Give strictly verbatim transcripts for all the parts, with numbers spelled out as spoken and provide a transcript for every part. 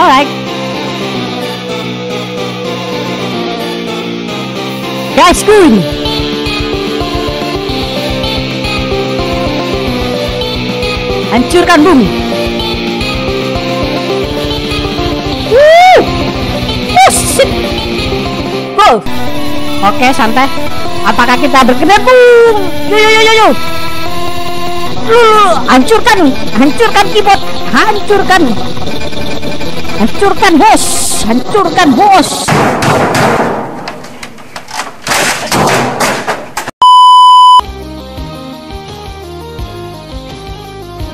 Alright. Guys, cool. Hancurkan bumi. Woo! Oh, shit. Go. Oke, santai. Apakah kita berkebun? Yo yo yo yo yo. Uh, hancurkan, hancurkan keyboard, hancurkan, hancurkan bos, hancurkan bos.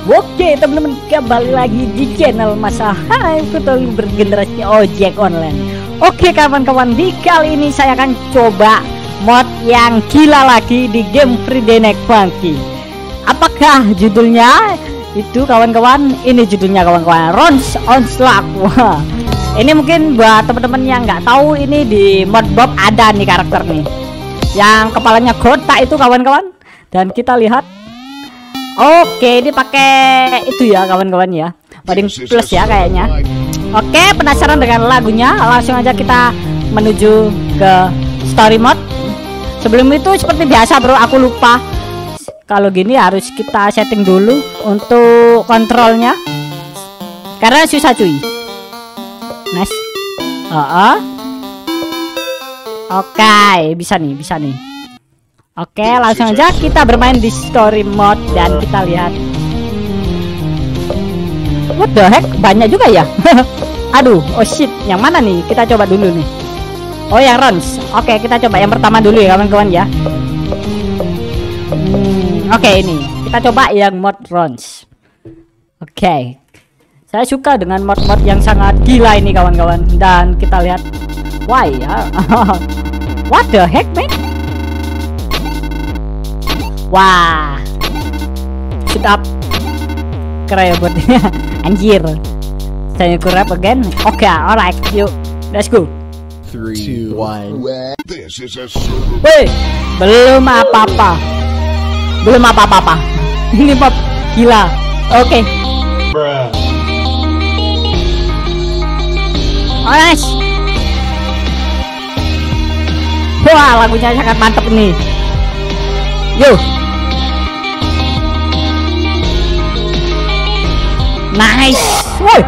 Oke teman-teman, kembali lagi di channel Mas Ahay, ketemu bergenerasi ojek online. Oke kawan-kawan, di kali ini saya akan coba mod yang gila lagi di game Friday Night Funkin. Apakah judulnya itu kawan-kawan? Ini judulnya kawan-kawan, Ron's Onslaught. Wah, ini mungkin buat teman-teman yang nggak tahu, ini di mod bob ada nih karakter nih yang kepalanya kotak itu kawan-kawan. Dan kita lihat. Oke, ini pakai itu ya kawan-kawan ya, paling plus ya kayaknya. Oke, penasaran dengan lagunya? Langsung aja kita menuju ke story mode. Sebelum itu seperti biasa bro, aku lupa kalau gini harus kita setting dulu untuk kontrolnya karena susah cuy. Nice. uh -uh. Oke, bisa nih, bisa nih. Oke, langsung aja kita bermain di story mode dan kita lihat. What the heck, banyak juga ya. Aduh, oh shit, yang mana nih? Kita coba dulu nih. Oh, yang Rons. Oke, kita coba yang pertama dulu ya kawan-kawan ya. hmm, Oke, ini kita coba yang mod Rons. Oke, saya suka dengan mod-mod yang sangat gila ini kawan-kawan. Dan kita lihat. Why ya. What the heck man. Wah, sedap, keren buatnya. Anjir, saya kurap again. Oke, okay, alright, yuk, let's go. Three, two, one. Woi, belum apa-apa, belum apa-apa. Ini pop gila. Oke. Okay. Alright. Wah, lagunya sangat mantep nih. Yo. Nice. Woy.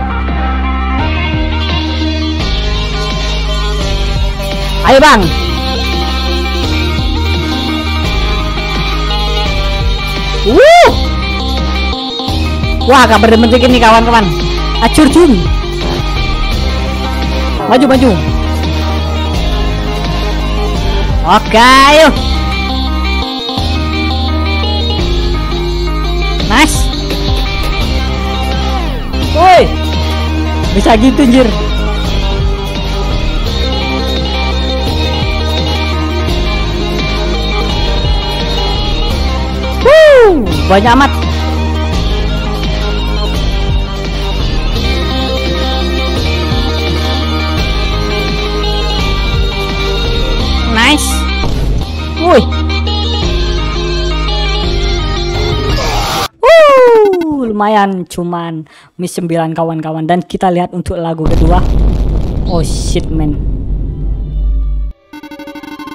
Ayo bang. Wuh. Wah, kabar bentuk ini kawan-kawan. Acur jun. Maju maju. Oke, ayo. Nice. Woi, bisa gitu anjir. Woo, banyak amat. Nice. Woi. Lumayan, cuman miss sembilan kawan-kawan. Dan kita lihat untuk lagu kedua. Oh shit man,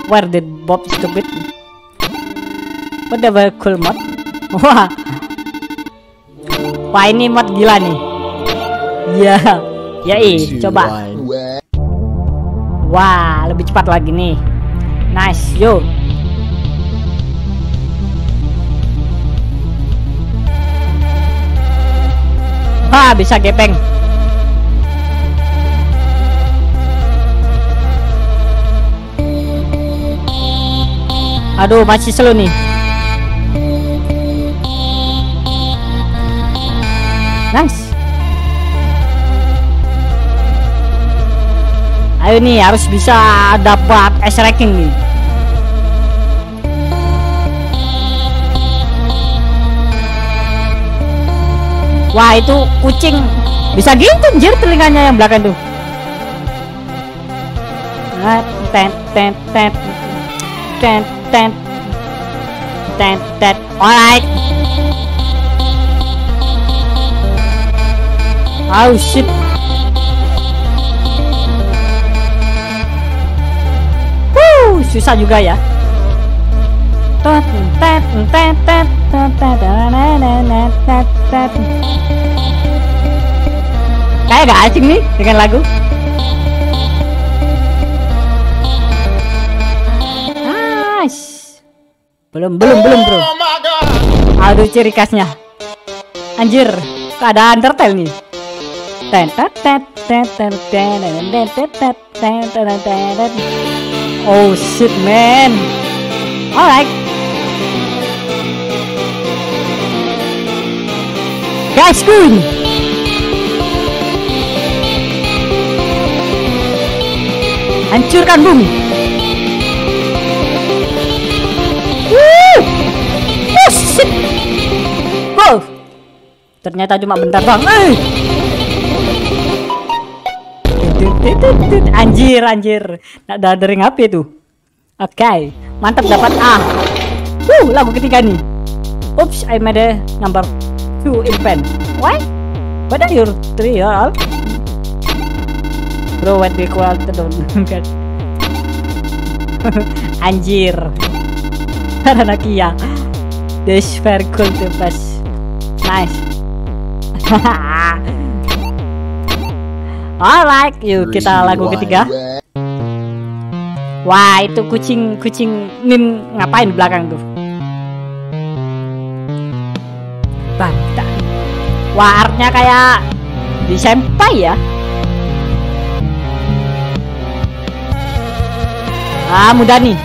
where did Bob stupid? Whatever cool mod. Wah, wah ini mod gila nih. Ya, yeah. Yai, coba. Wah, lebih cepat lagi nih. Nice, yo. Ah, bisa gepeng. Aduh, masih slow nih. Nice. Ayo nih, harus bisa dapat S ranking nih. Wah, itu kucing bisa gitu anjir, telinganya yang belakang tuh. Tent tent tent tent tent tent tent. Alright. Oh shit. bisa juga ya. Kayak gak asing nih dengan lagu. Nice. Belum belum belum bro. Aduh ciri khasnya. Anjir, ada Undertale nih. Oh shit man. Alright. Guys, kun. Hancurkan bumi. Woo! Oh shit. Wow. Ternyata cuma bentar doang. Eh. Anjir, anjir. Nak dadering H P tuh. Oke, okay. Mantap dapat A. Wuh, lagu ketiga nih. Oops, I made a number two in pen. What? What are your three year old? Bro, what we call the don't get. Anjir. Haranakia. This very cool to pass. Nice. Alright, yuk kita lagu ketiga. Wah, itu kucing-kucing mim ngapain di belakang tuh? Bantai. Wah, artnya kayak di senpai ya. Ah, mudah nih.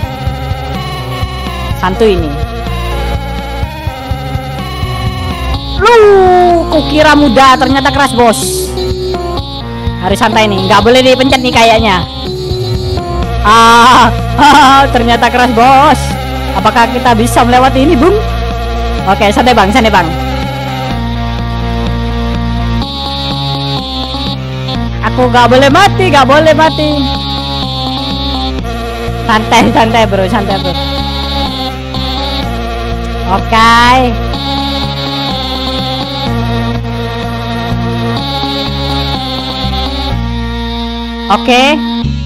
Santuy ini. Lu, kukira mudah, ternyata keras, bos. Harus santai nih, nggak boleh dipencet nih kayaknya. Ah, ah, ternyata keras bos. Apakah kita bisa melewati ini, Bung? Oke, santai bang, santai bang. Aku nggak boleh mati, nggak boleh mati. Santai, santai bro, santai bro. Oke. Oke,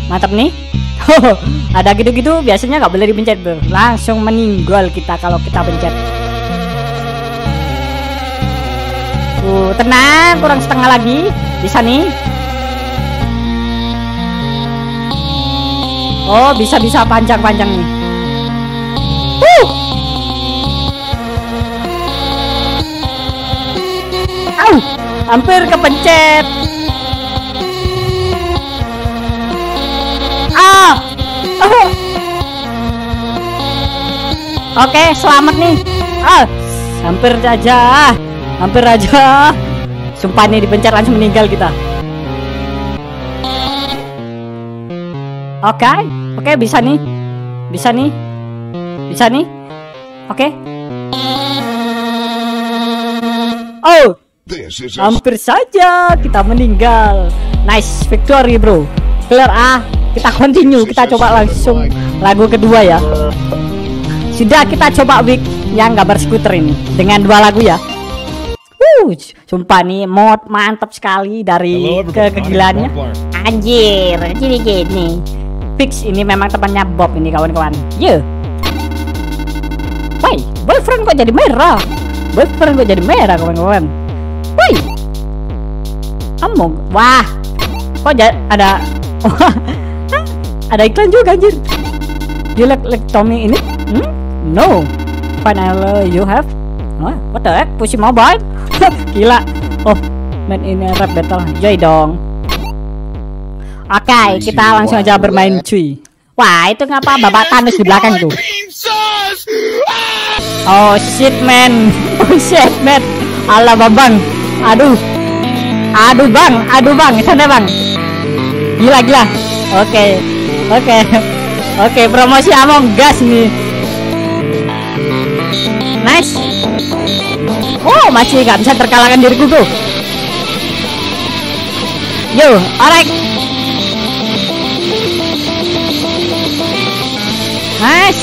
mantap nih. Ada gitu-gitu biasanya nggak boleh dipencet bro. Langsung meninggal kita kalau kita pencet. Uh, tenang, kurang setengah lagi. Bisa nih. Oh, bisa-bisa panjang-panjang nih. Uh. Au, hampir kepencet. Oke, selamat nih. Ah, hampir aja, hampir aja. Sumpah nih dipencar langsung meninggal kita. Oke, oke bisa nih, bisa nih, bisa nih. Oke. Oh, hampir saja kita meninggal. Nice victory bro. Clear ah. Kita continue, kita coba langsung lagu kedua ya. Sudah kita coba week yang gambar skuter ini dengan dua lagu ya. Wuh, sumpah nih mod mantap sekali dari ke kegilaannya. Anjir, jadi gini. Fix ini memang temannya Bob ini kawan-kawan. Ye. Woi, boyfriend kok jadi merah? Boyfriend kok jadi merah kawan-kawan? Woi. Among. Wah. Kok ada ada iklan juga anjir. You like, like Tommy ini? Hmm? No. Finally you have. Huh? What the heck? Pushy mobile. Gila. Oh, main ini rap battle. Joy dong. Oke, okay, kita langsung aja bermain cuy. Wah, itu ngapa babak tanus di belakang tuh? Oh shit man. Oh shit man. Alah babang. Aduh. Aduh bang, aduh bang, santai bang. Gila gila. Oke. Okay. Oke, okay. Oke okay, promosi Among Us nih. Nice. Oh masih nggak bisa terkalahkan diriku tuh. Yo, alright. Nice.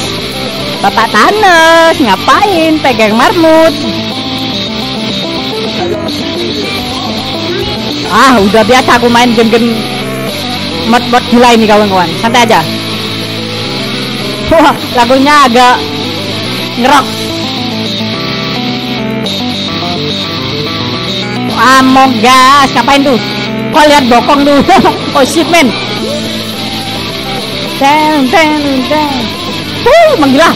Bapak Thanos ngapain pegang marmut? Ah udah biasa aku main game-game mod-mod gila ini kawan-kawan. Santai aja. Wah, lagunya agak ngerok. Among Us, ngapain tuh? Kok lihat bokong tuh? Oh shit man. Ten ten ten. Wuh, menggila.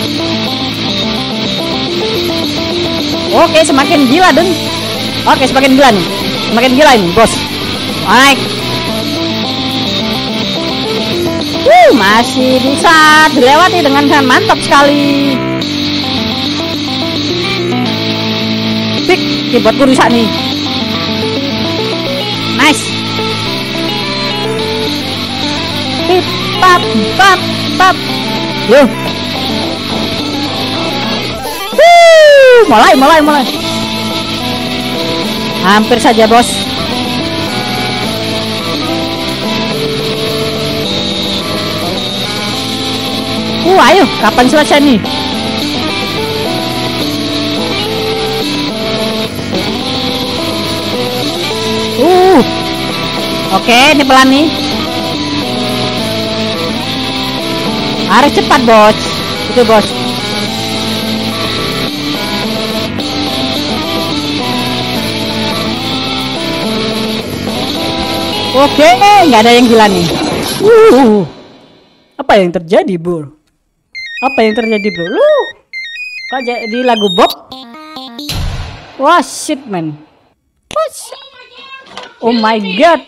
Oke, semakin gila dong. Oke, semakin gila nih. Semakin gila ini, bos. Naik. Wuh, masih bisa dilewati dengan sangat mantap sekali. Pik, keyboardku rusak nih. Nice. Pip, pap, pap, pap. Yo. Wuh, mulai, mulai, mulai. Hampir saja, bos. Uh, ayo, kapan selesai nih? Uh, oke, ini pelan nih. Harus cepat, bos. Itu bos. Oke, nggak ada yang gila nih. Uh, apa yang terjadi, bro? Apa yang terjadi bro? Lu kok jadi lagu Bob? Wah shit man. Oh my god.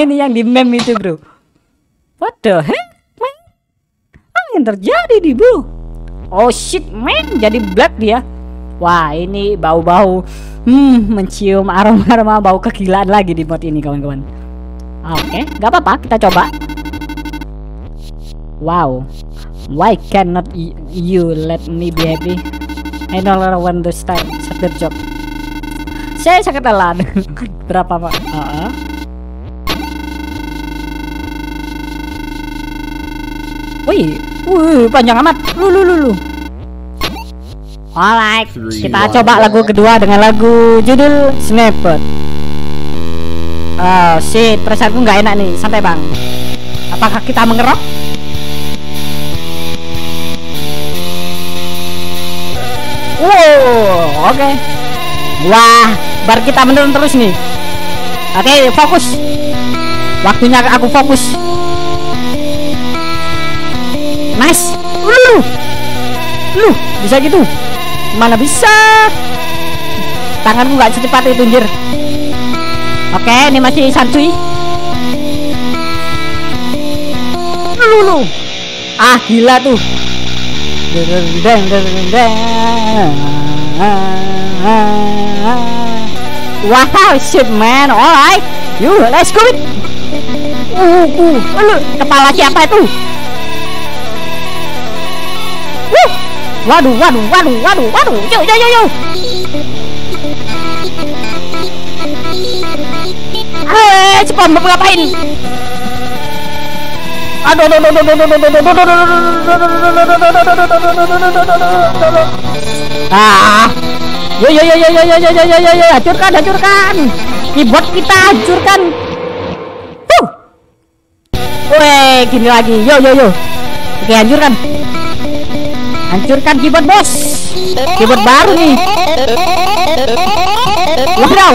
Ini yang di meme itu bro. What the heck man? Apa yang terjadi di bro? Oh shit man, jadi black dia. Wah ini bau-bau. Hmm, mencium aroma-aroma bau kegilaan lagi di mod ini kawan-kawan. Oke, okay, gak apa-apa, kita coba. Wow, why cannot you let me be happy? I no longer want to start the job. Saya sakit telan. Berapa pak? Uh-uh. Wih, wih, panjang amat. Lu, lu, lu, lu. Alright, kita coba lagu kedua dengan lagu judul Snapper. Oh shit, perasaanku nggak enak nih. Santai bang. Apakah kita mengerok? Wow, oke. Okay. Wah, bar kita menurun terus nih. Oke, okay, fokus. Waktunya aku fokus. Nice. Lu, lu bisa gitu? Mana bisa? Tanganku nggak secepat itu anjir. Oke, okay, ini masih santuy. Lu, lu, ah gila tuh. Wow, shit man, alright, you let's go. Uh, uh, uh, kepala siapa itu? Uh, waduh, waduh, waduh, waduh, waduh, yo, yo, yo, yo. Hei, cepat mau ngapain? Aduh, aduh, aduh, aduh, aduh, aduh, aduh, aduh, aduh, ah, yo yo yo yo yo yo yo yo yo, hancurkan, hancurkan, keyboard kita hancurkan. Huh, weh, gini lagi, yo yo yo, oke hancurkan, hancurkan keyboard bos, keyboard baru nih. Wadaw,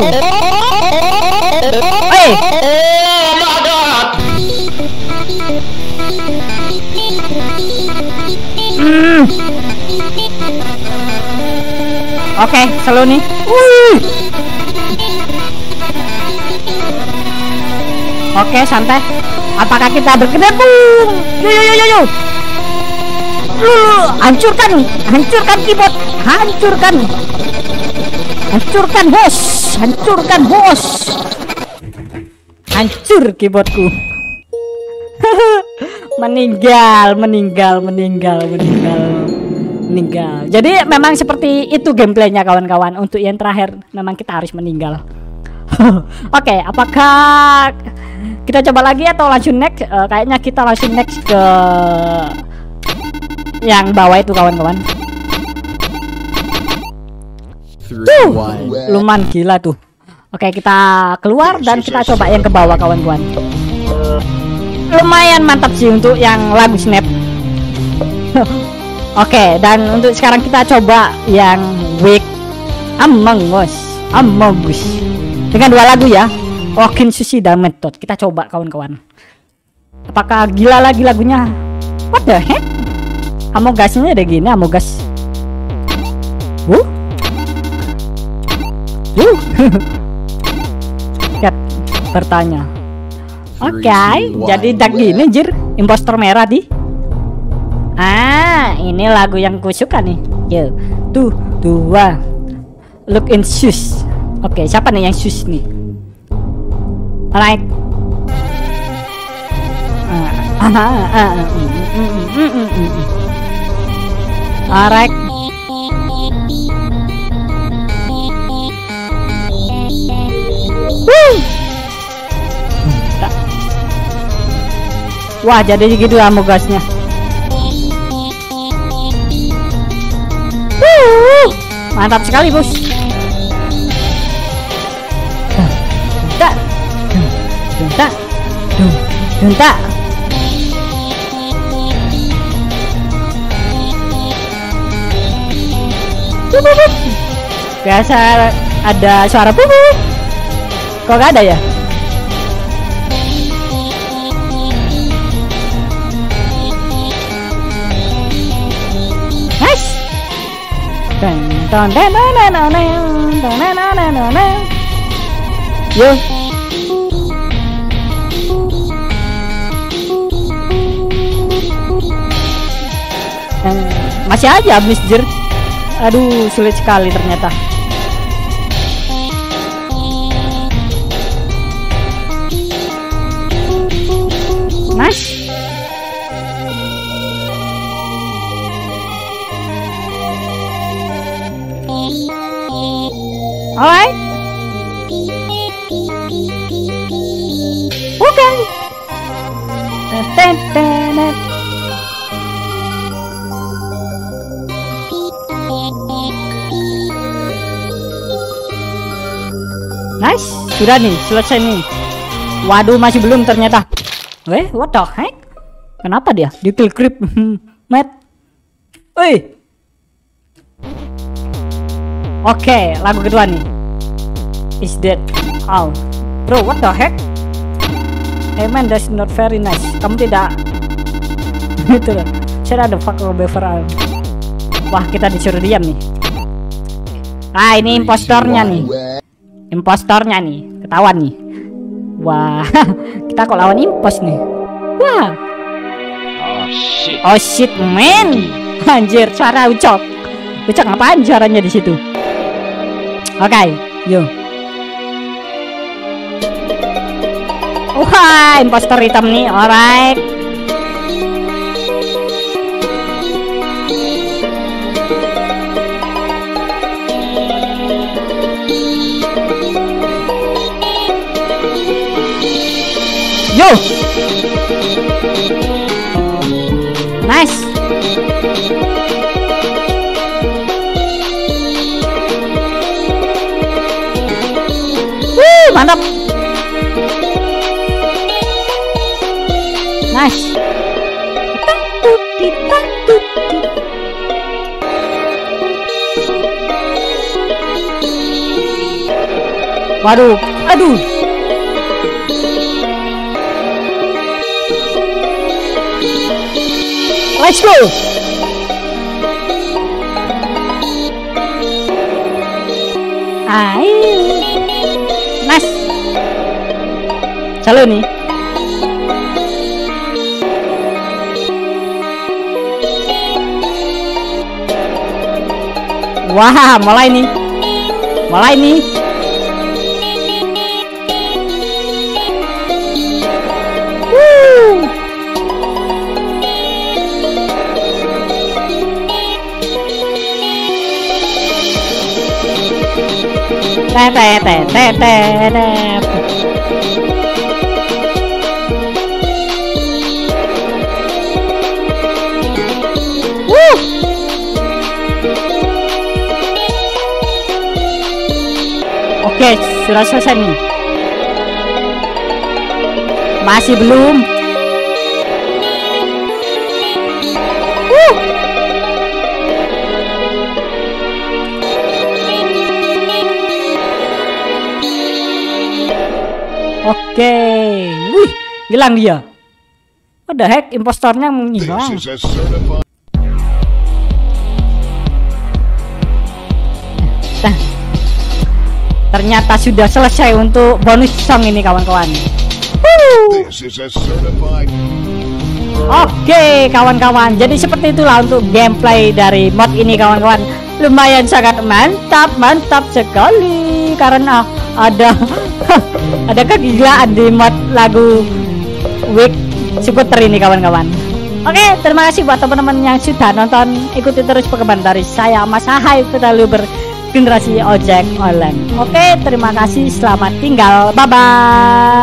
eh. Hmm. Oke, okay, selalu nih. Oke, okay, santai. Apakah kita berkebun? Yo yo yo yo. Uh, hancurkan, hancurkan keyboard, hancurkan, hancurkan bos, hancurkan bos, hancur keyboardku. Meninggal, meninggal, meninggal, meninggal, meninggal. Jadi memang seperti itu gameplaynya kawan-kawan. Untuk yang terakhir memang kita harus meninggal. Oke, okay, apakah kita coba lagi atau langsung next? Uh, kayaknya kita langsung next ke yang bawah itu kawan-kawan. Tuh, lumayan gila tuh. Oke, okay, kita keluar dan kita coba yang ke bawah kawan-kawan. lumayan mantap sih untuk yang lagu snap. Oke, dan untuk sekarang kita coba yang week Among Us, Among Us dengan dua lagu ya, Okin Sushi dan Metode. Kita coba kawan-kawan. Apakah gila lagi lagunya? What the heck? Among Us-nya ada gini, Among Us. Huh? Huh? Lihat, bertanya. Oke, okay, jadi dak gini jir, impostor merah di. Ah, ini lagu yang kusuka nih. Yo, tuh dua. Look in shoes. Oke, okay, siapa nih yang shoes nih? Alright. Alright. Woo. Wah, jadi gitu Among Us-nya. Woo. Mantap sekali, Bos. Dunta, dunta, biasa ada suara bubuk, kok gak ada ya? Nice. Yo. Masih aja habis jer. Aduh, sulit sekali ternyata. Mas. Alright. Oke. Okay. Nice, sudah nih, selesai nih. Waduh, masih belum ternyata. Weh, what the heck? Kenapa dia? Di kill creep. Matt. Wih. Oke, okay, lagu kedua nih. Is that all? Bro, what the heck? Hey man, that's not very nice. Kamu tidak. Itu loh. Saya ada fuck all bever. Wah, kita disuruh diam nih. Ah, ini impostornya nih. Impostornya nih, ketahuan nih. Wah, kita kok lawan impos nih. Wah. Oh shit. Oh shit, man. Anjir, suara ucok. Ucok apaan suaranya di situ? Oke, okay, yo. Wah, impostor hitam nih. Alright. Yo. Nice. Wih, mantap. Nice. Waduh, aduh. Let's go. Ayo. Nice. Calo nih. Wah, mulai nih. Mulai nih. Woo. Tete tete tete. Wuh. Oke, sudah selesai nih. Masih belum. Oke, wih, hilang dia. What the heck, impostornya menghilang. Nah, ternyata sudah selesai untuk bonus song ini kawan-kawan. Oke kawan-kawan, jadi seperti itulah untuk gameplay dari mod ini kawan-kawan. Lumayan sangat mantap, mantap sekali karena ada ada kegilaan di mod lagu Week Scooter ini kawan-kawan. Oke, terima kasih buat teman-teman yang sudah nonton. Ikuti terus perkembangan dari saya Mas Ahay, Youtuber Generasi Ojek Online. Oke, terima kasih, selamat tinggal, bye bye.